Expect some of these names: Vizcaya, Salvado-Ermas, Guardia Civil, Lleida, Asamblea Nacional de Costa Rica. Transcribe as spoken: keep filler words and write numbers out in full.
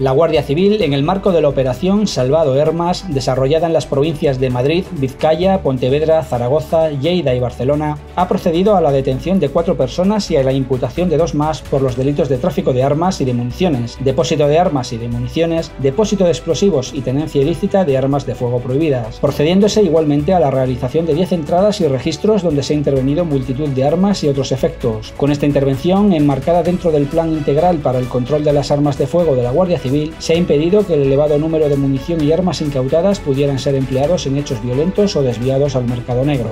La Guardia Civil, en el marco de la operación Salvado-Ermas, desarrollada en las provincias de Madrid, Vizcaya, Pontevedra, Zaragoza, Lleida y Barcelona, ha procedido a la detención de cuatro personas y a la imputación de dos más por los delitos de tráfico de armas y de municiones, depósito de armas y de municiones, depósito de explosivos y tenencia ilícita de armas de fuego prohibidas, procediéndose igualmente a la realización de diez entradas y registros donde se ha intervenido multitud de armas y otros efectos. Con esta intervención, enmarcada dentro del Plan Integral para el Control de las Armas de Fuego de la Guardia Civil, se ha impedido que el elevado número de munición y armas incautadas pudieran ser empleados en hechos violentos o desviados al mercado negro.